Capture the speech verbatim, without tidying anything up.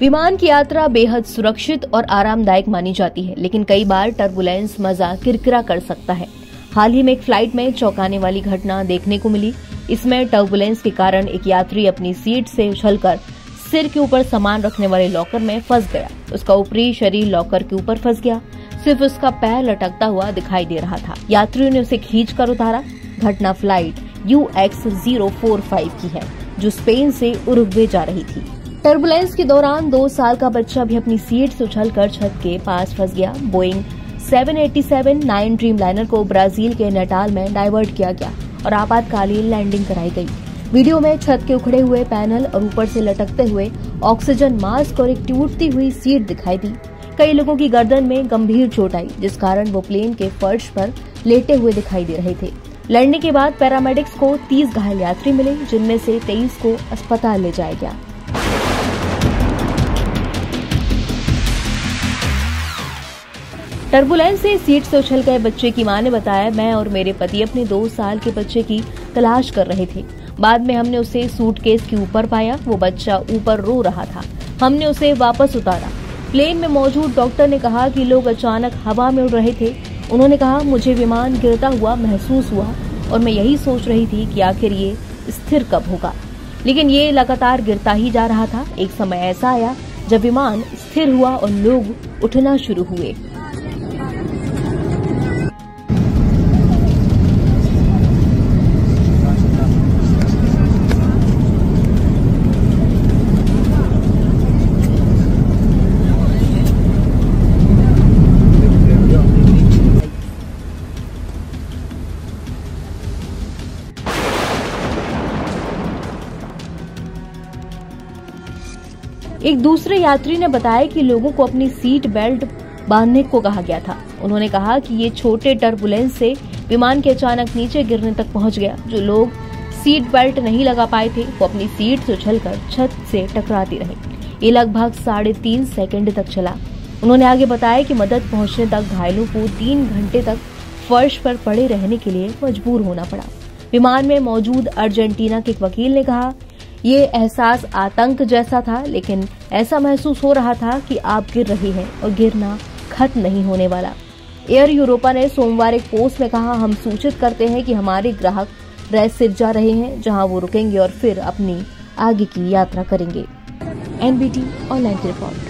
विमान की यात्रा बेहद सुरक्षित और आरामदायक मानी जाती है, लेकिन कई बार टर्बुलेंस मजा किरकिरा कर सकता है। हाल ही में एक फ्लाइट में चौंकाने वाली घटना देखने को मिली। इसमें टर्बुलेंस के कारण एक यात्री अपनी सीट से उछलकर सिर के ऊपर सामान रखने वाले लॉकर में फंस गया। उसका ऊपरी शरीर लॉकर के ऊपर फंस गया, सिर्फ उसका पैर लटकता हुआ दिखाई दे रहा था। यात्रियों ने उसे खींचकर उतारा। घटना flight U X zero four five की है, जो स्पेन से उरुग्वे जा रही थी। टर्बुलेंस के दौरान दो साल का बच्चा भी अपनी सीट से उछलकर छत के पास फंस गया। Boeing seven eight seven nine Dreamliner को ब्राजील के नटाल में डाइवर्ट किया गया और आपातकालीन लैंडिंग कराई गई। वीडियो में छत के उखड़े हुए पैनल और ऊपर से लटकते हुए ऑक्सीजन मास्क और एक टूटती हुई सीट दिखाई दी। कई लोगों की गर्दन में गंभीर चोट आई, जिस कारण वो प्लेन के फर्श पर लेटे हुए दिखाई दे रहे थे। लैंडिंग के बाद पैरामेडिक्स को तीस घायल यात्री मिले, जिनमें से तेईस को अस्पताल ले जाया गया। टर्बुलेंस से सीट से उछल गए बच्चे की मां ने बताया, मैं और मेरे पति अपने दो साल के बच्चे की तलाश कर रहे थे। बाद में हमने उसे सूटकेस के ऊपर पाया। वो बच्चा ऊपर रो रहा था। हमने उसे वापस उतारा। प्लेन में मौजूद डॉक्टर ने कहा कि लोग अचानक हवा में उड़ रहे थे। उन्होंने कहा, मुझे विमान गिरता हुआ महसूस हुआ और मैं यही सोच रही थी कि आखिर ये स्थिर कब होगा, लेकिन ये लगातार गिरता ही जा रहा था। एक समय ऐसा आया जब विमान स्थिर हुआ और लोग उठना शुरू हुए। एक दूसरे यात्री ने बताया कि लोगों को अपनी सीट बेल्ट बांधने को कहा गया था। उन्होंने कहा कि ये छोटे टर्बुलेंस से विमान के अचानक नीचे गिरने तक पहुंच गया। जो लोग सीट बेल्ट नहीं लगा पाए थे, वो अपनी सीट से उछलकर छत से टकराते रहे। ये लगभग साढ़े तीन सेकेंड तक चला। उन्होंने आगे बताया कि मदद पहुंचने तक घायलों को तीन घंटे तक फर्श पर पड़े रहने के लिए मजबूर होना पड़ा। विमान में मौजूद अर्जेंटीना के एक वकील ने कहा, ये एहसास आतंक जैसा था, लेकिन ऐसा महसूस हो रहा था कि आप गिर रहे हैं और गिरना खत्म नहीं होने वाला। एयर यूरोपा ने सोमवार एक पोस्ट में कहा, हम सूचित करते हैं कि हमारे ग्राहक रेसिफ जा रहे हैं, जहां वो रुकेंगे और फिर अपनी आगे की यात्रा करेंगे। N B T online report.